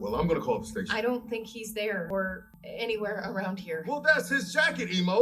Well, I'm gonna call the station. I don't think he's there or anywhere around here. Well, that's his jacket, Emo.